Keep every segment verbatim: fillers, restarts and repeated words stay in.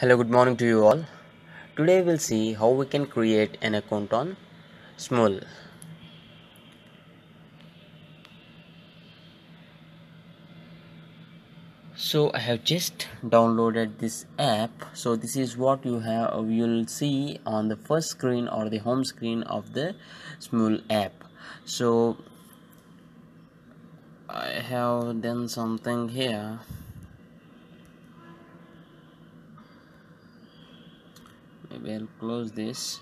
Hello, good morning to you all. Today we'll see how we can create an account on Smule. So I have just downloaded this app. So this is what you have you'll see on the first screen or the home screen of the Smule app. So I have done something here. Maybe I'll close this.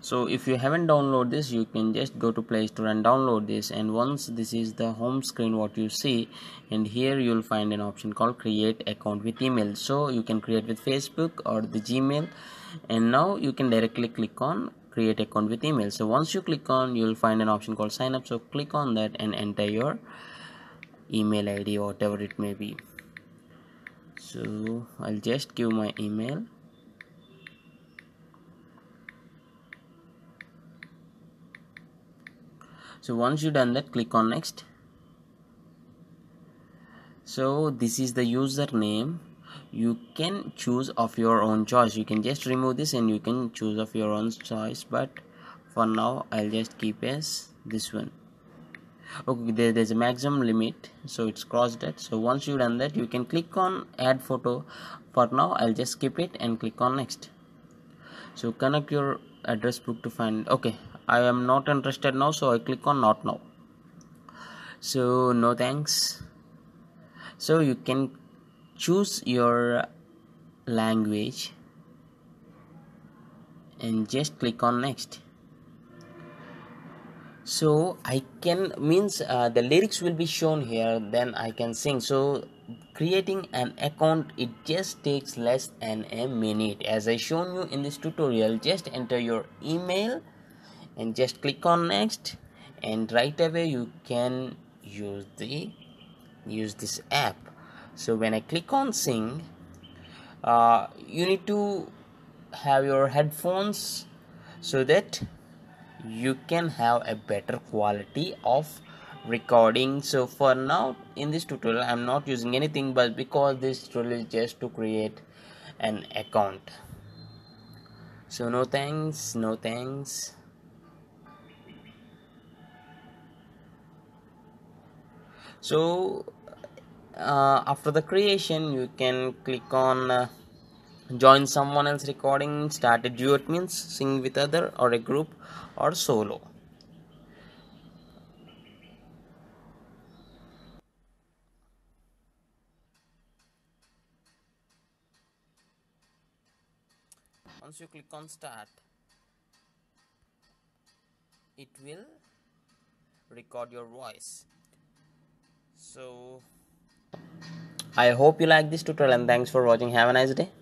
So if you haven't downloaded this, you can just go to Play Store and download this, and once this is the home screen what you see, and here you'll find an option called create account with email. So you can create with Facebook or the Gmail, and now you can directly click on create account with email. So once you click on, you'll find an option called sign up. So click on that and enter your email I D or whatever it may be. So I'll just give my email. So once you've done that, click on next. So this is the username. You can choose of your own choice. You can just remove this and you can choose of your own choice, but for now I'll just keep as this one. Okay, there, there's a maximum limit, so it's crossed that. So once you've done that, you can click on add photo. For now I'll just skip it and click on next. So connect your address book to find. Okay, I am not interested now, so I click on not now. So no thanks. So you can choose your language and just click on next. So I can means uh, the lyrics will be shown here, then I can sing. So creating an account, it just takes less than a minute. As I shown you in this tutorial, just enter your email and just click on next, and right away you can use the use this app. So when I click on sing, uh, you need to have your headphones so that you can have a better quality of recording. So for now in this tutorial I'm not using anything, but because this tutorial is just to create an account. So no thanks, no thanks. So uh, after the creation, you can click on uh, join someone else recording, start a duet means sing with other, or a group or solo. Once you click on start, it will record your voice. So I hope you like this tutorial, and thanks for watching. Have a nice day.